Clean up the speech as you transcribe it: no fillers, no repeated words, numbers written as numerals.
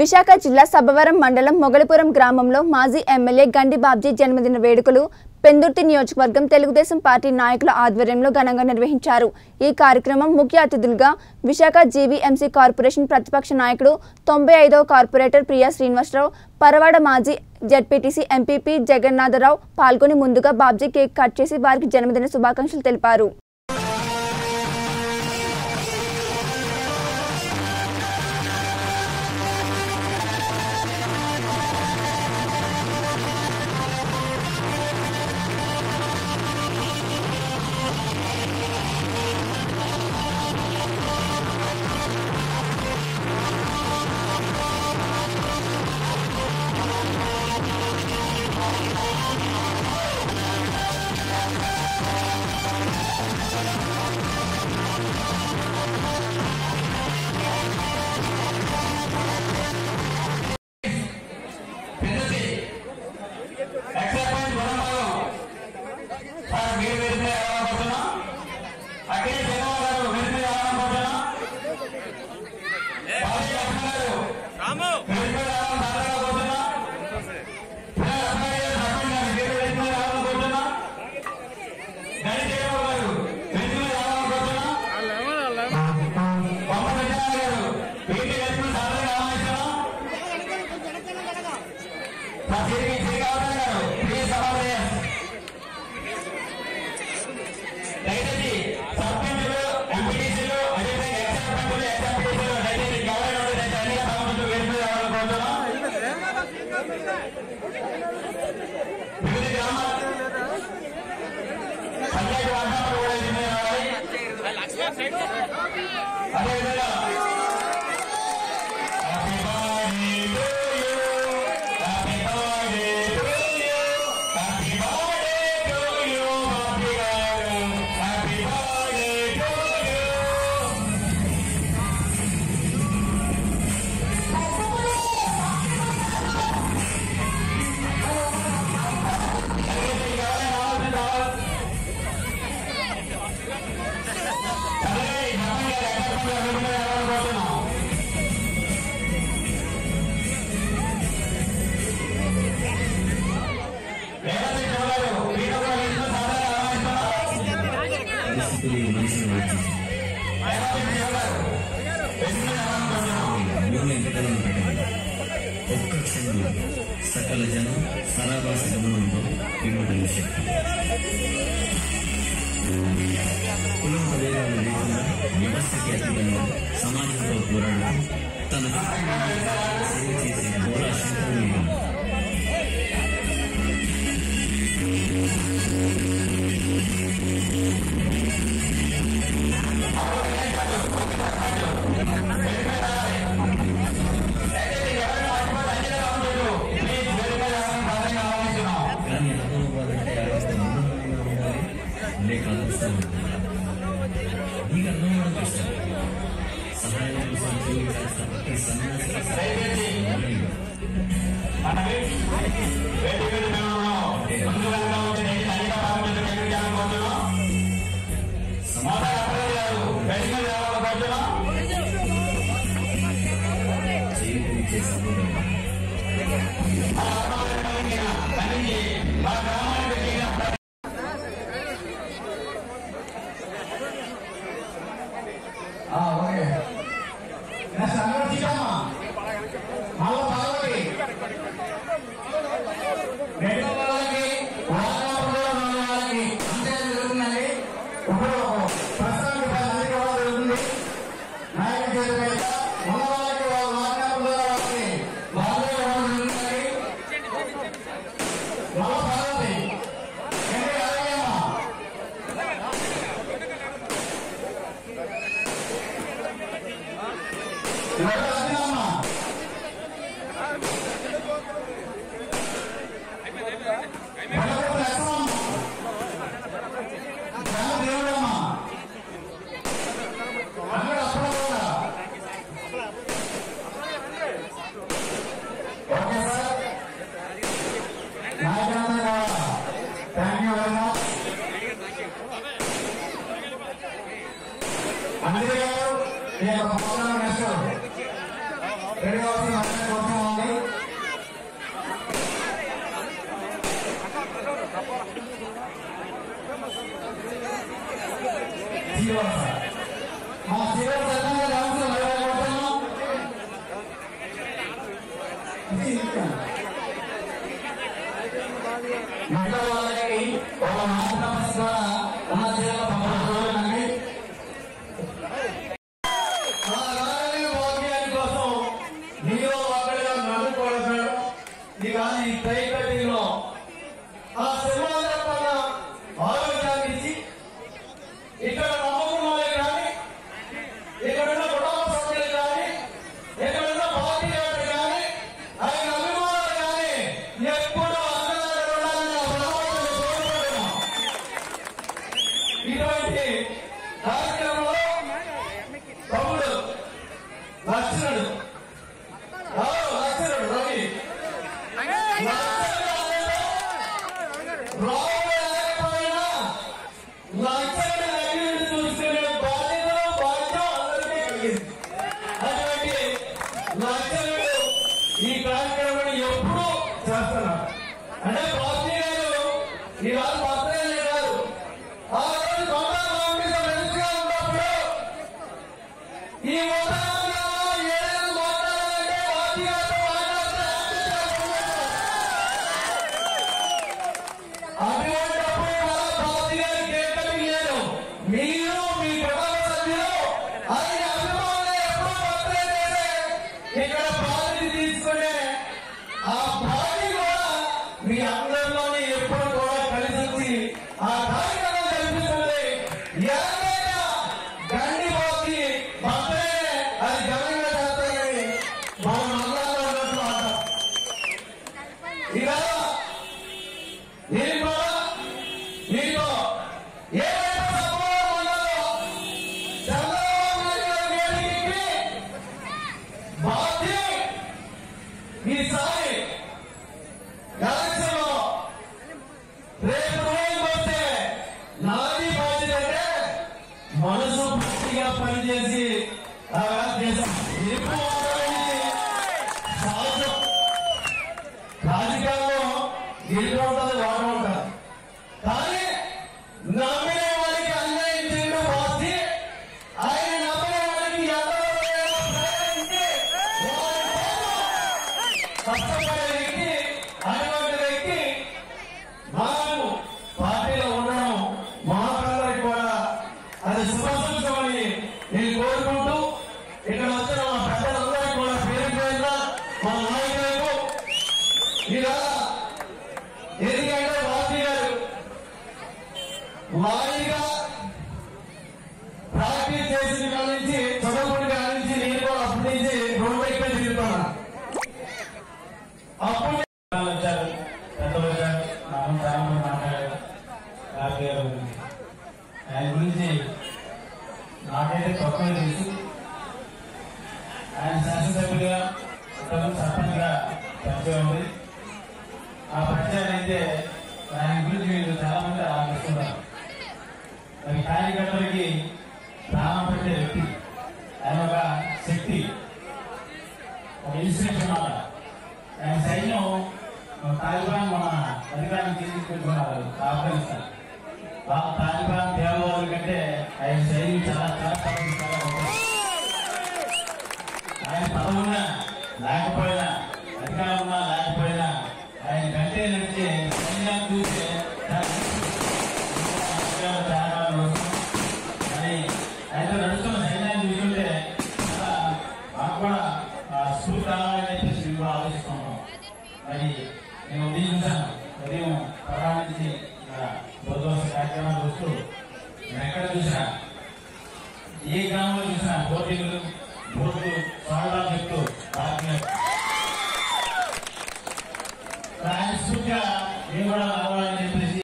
విశాఖ జిల్లా సబ్బరం మండలం మొగలిపురం గ్రామంలో మాజీ ఎమ్మెల్యే గండి బాబ్జి జన్మదిన వేడుకలు పెందుర్తి నియోజకవర్గం తెలుగుదేశం పార్టీ నాయకుల ఆధ్వర్యంలో ఘనంగా నిర్వహించారు। ఈ కార్యక్రమం ముఖ్య అతిథులుగా విశాఖ జీవీఎంసీ కార్పొరేషన్ ప్రతిపక్ష నాయకుడు 95వ కార్పొరేటర్ ప్రియా శ్రీనివాసరావు, పరవాడ మాజీ జెడ్పీటీసీ ఎంపీపీ జగన్నాథరావు పాల్గొని ముందుగా బాబ్జీ కేక్ కట్ చేసి వారికి జన్మదిన శుభాకాంక్షలు తెలిపారు। सकल जन सराबास व्यवस्था के अतिथि समाज को पूरा तन पूरा क्षेत्र अंदर